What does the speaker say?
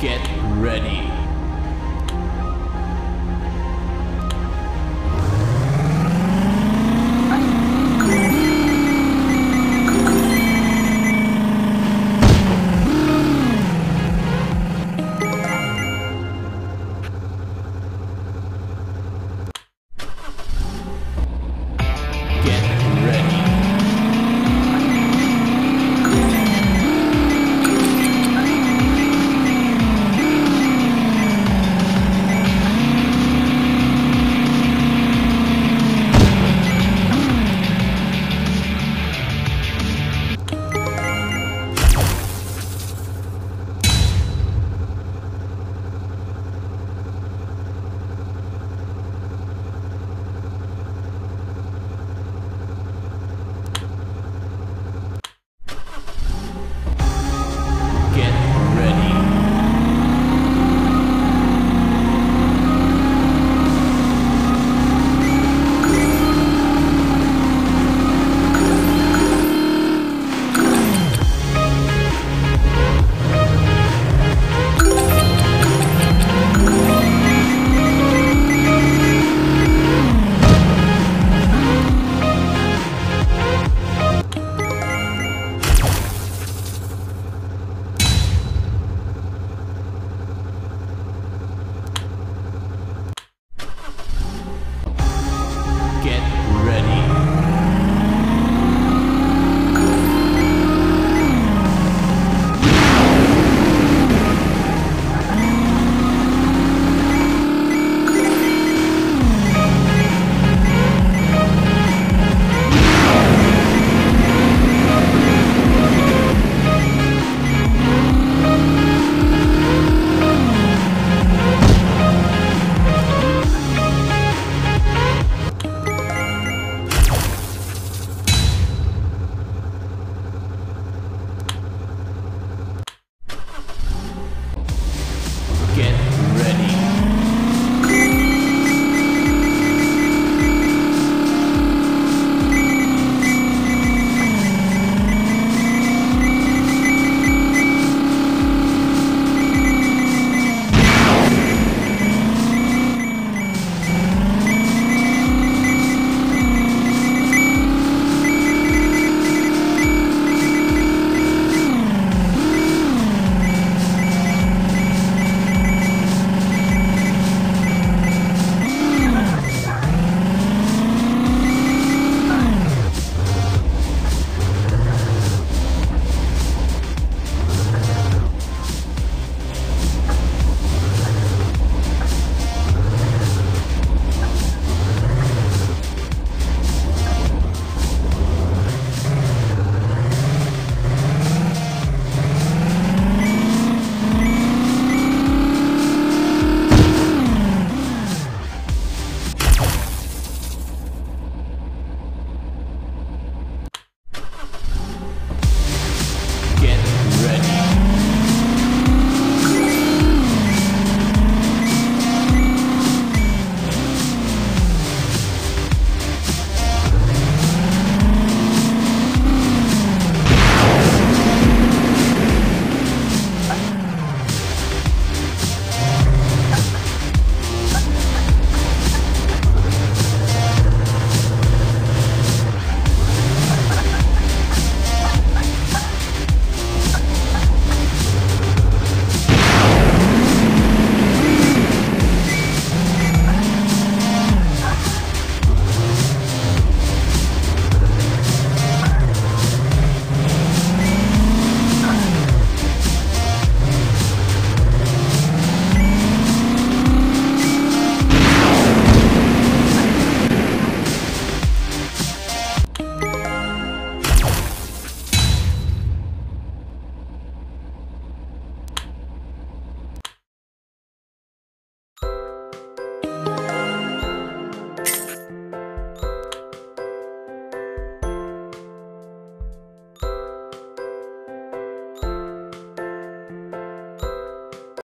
Get ready. Get ready.